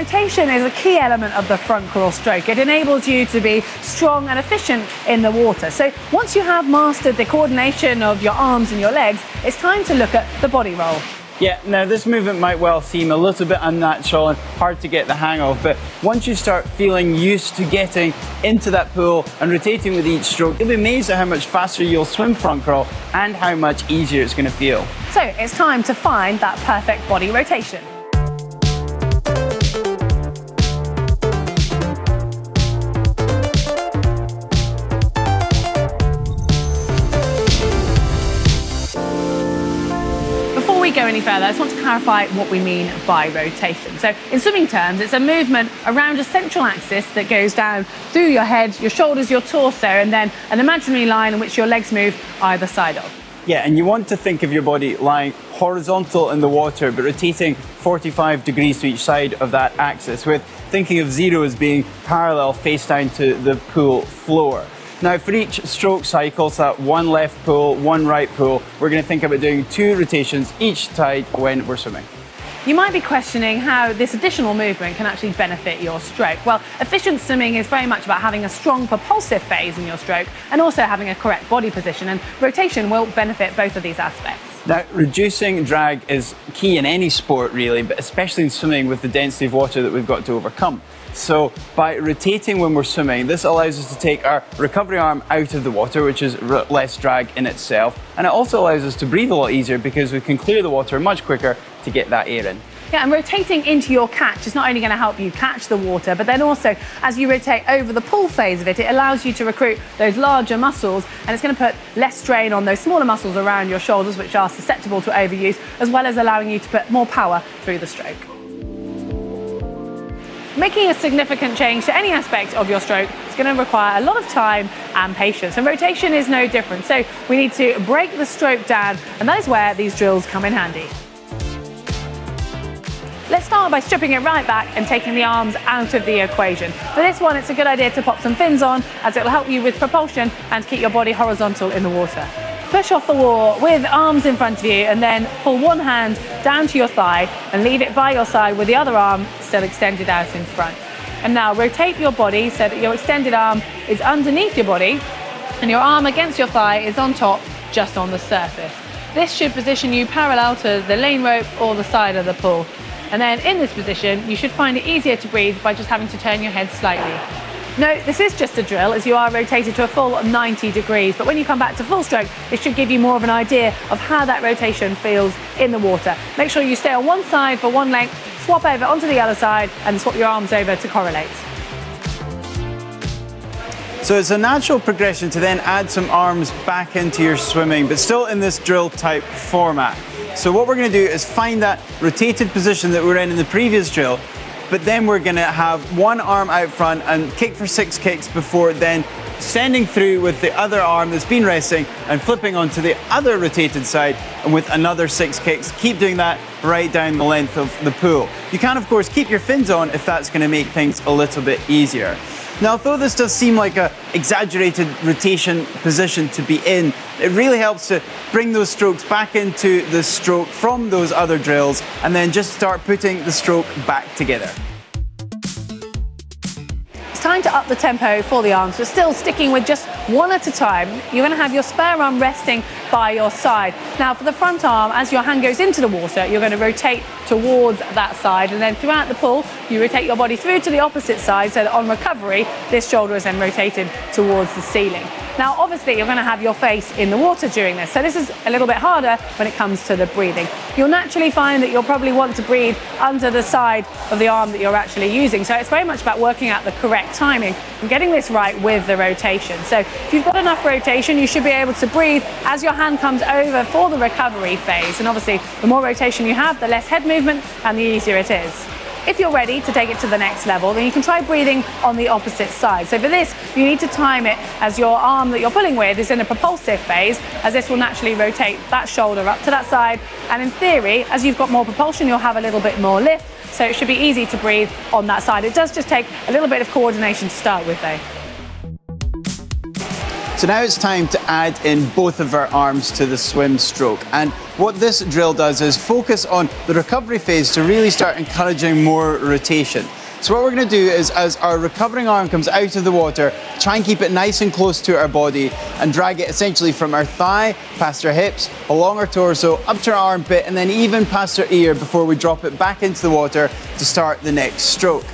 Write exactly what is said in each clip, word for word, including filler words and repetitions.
rotation is a key element of the front crawl stroke. It enables you to be strong and efficient in the water. So once you have mastered the coordination of your arms and your legs, it's time to look at the body roll. Yeah, now this movement might well seem a little bit unnatural and hard to get the hang of, but once you start feeling used to getting into that pool and rotating with each stroke, you'll be amazed at how much faster you'll swim front crawl and how much easier it's going to feel. So it's time to find that perfect body rotation. Go any further, I just want to clarify what we mean by rotation. So in swimming terms, it's a movement around a central axis that goes down through your head, your shoulders, your torso, and then an imaginary line in which your legs move either side of. Yeah, and you want to think of your body lying horizontal in the water, but rotating forty-five degrees to each side of that axis, with thinking of zero as being parallel face down to the pool floor. Now for each stroke cycle, so that one left pull, one right pull, we're going to think about doing two rotations each tide when we're swimming. You might be questioning how this additional movement can actually benefit your stroke. Well, efficient swimming is very much about having a strong propulsive phase in your stroke and also having a correct body position, and rotation will benefit both of these aspects. Now, reducing drag is key in any sport really, but especially in swimming with the density of water that we've got to overcome. So by rotating when we're swimming, this allows us to take our recovery arm out of the water, which is less drag in itself, and it also allows us to breathe a lot easier because we can clear the water much quicker to get that air in. Yeah, and rotating into your catch is not only going to help you catch the water, but then also as you rotate over the pull phase of it, it allows you to recruit those larger muscles, and it's going to put less strain on those smaller muscles around your shoulders, which are susceptible to overuse, as well as allowing you to put more power through the stroke. Making a significant change to any aspect of your stroke is going to require a lot of time and patience, and rotation is no different. So we need to break the stroke down, and that is where these drills come in handy. Let's start by stripping it right back and taking the arms out of the equation. For this one, it's a good idea to pop some fins on, as it will help you with propulsion and keep your body horizontal in the water. Push off the wall with arms in front of you, and then pull one hand down to your thigh and leave it by your side with the other arm still extended out in front. And now rotate your body so that your extended arm is underneath your body and your arm against your thigh is on top, just on the surface. This should position you parallel to the lane rope or the side of the pool. And then in this position, you should find it easier to breathe by just having to turn your head slightly. Note, this is just a drill as you are rotated to a full ninety degrees, but when you come back to full stroke, it should give you more of an idea of how that rotation feels in the water. Make sure you stay on one side for one length, swap over onto the other side, and swap your arms over to correlate. So it's a natural progression to then add some arms back into your swimming, but still in this drill type format. So what we're going to do is find that rotated position that we were in in the previous drill, but then we're going to have one arm out front and kick for six kicks before then sending through with the other arm that's been resting and flipping onto the other rotated side and with another six kicks. Keep doing that right down the length of the pool. You can, of course, keep your fins on if that's going to make things a little bit easier. Now, although this does seem like an exaggerated rotation position to be in, it really helps to bring those strokes back into the stroke from those other drills and then just start putting the stroke back together. It's time to up the tempo for the arms, but still sticking with just one at a time. You're going to have your spare arm resting by your side. Now, for the front arm, as your hand goes into the water, you're going to rotate towards that side, and then throughout the pool, you rotate your body through to the opposite side so that on recovery, this shoulder is then rotated towards the ceiling. Now, obviously, you're going to have your face in the water during this, so this is a little bit harder when it comes to the breathing. You'll naturally find that you'll probably want to breathe under the side of the arm that you're actually using, so it's very much about working out the correct timing and getting this right with the rotation. So if you've got enough rotation, you should be able to breathe as your hand comes over for the recovery phase, and obviously, the more rotation you have, the less head movement and the easier it is. If you're ready to take it to the next level, then you can try breathing on the opposite side. So for this, you need to time it as your arm that you're pulling with is in a propulsive phase, as this will naturally rotate that shoulder up to that side. And in theory, as you've got more propulsion, you'll have a little bit more lift, so it should be easy to breathe on that side. It does just take a little bit of coordination to start with, though. So now it's time to add in both of our arms to the swim stroke. And what this drill does is focus on the recovery phase to really start encouraging more rotation. So what we're going to do is, as our recovering arm comes out of the water, try and keep it nice and close to our body and drag it essentially from our thigh, past our hips, along our torso, up to our armpit, and then even past our ear before we drop it back into the water to start the next stroke.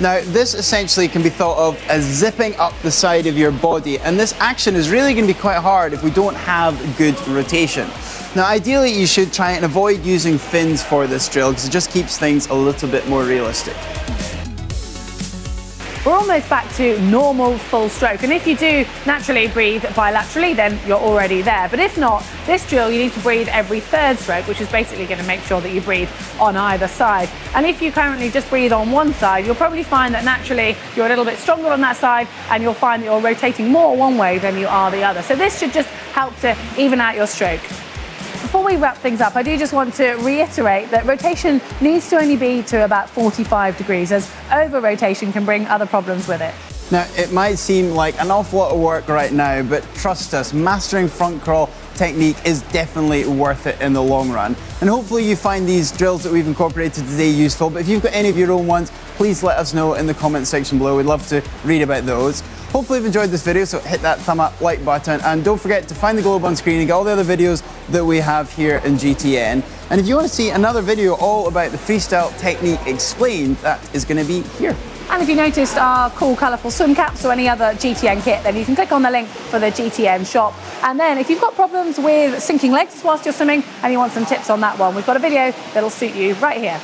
Now, this essentially can be thought of as zipping up the side of your body, and this action is really going to be quite hard if we don't have good rotation. Now, ideally, you should try and avoid using fins for this drill because it just keeps things a little bit more realistic. We're almost back to normal full stroke. And if you do naturally breathe bilaterally, then you're already there. But if not, this drill, you need to breathe every third stroke, which is basically going to make sure that you breathe on either side. And if you currently just breathe on one side, you'll probably find that naturally you're a little bit stronger on that side, and you'll find that you're rotating more one way than you are the other. So this should just help to even out your stroke. Before we wrap things up, I do just want to reiterate that rotation needs to only be to about forty-five degrees, as over-rotation can bring other problems with it. Now, it might seem like an awful lot of work right now, but trust us, mastering front crawl technique is definitely worth it in the long run. And hopefully you find these drills that we've incorporated today useful, but if you've got any of your own ones, please let us know in the comments section below. We'd love to read about those. Hopefully you've enjoyed this video, so hit that thumb up, like button, and don't forget to find the globe on screen and get all the other videos that we have here in G T N. And if you want to see another video all about the freestyle technique explained, that is going to be here. And if you noticed our cool, colourful swim caps or any other G T N kit, then you can click on the link for the G T N shop. And then if you've got problems with sinking legs whilst you're swimming and you want some tips on that one, we've got a video that'll suit you right here.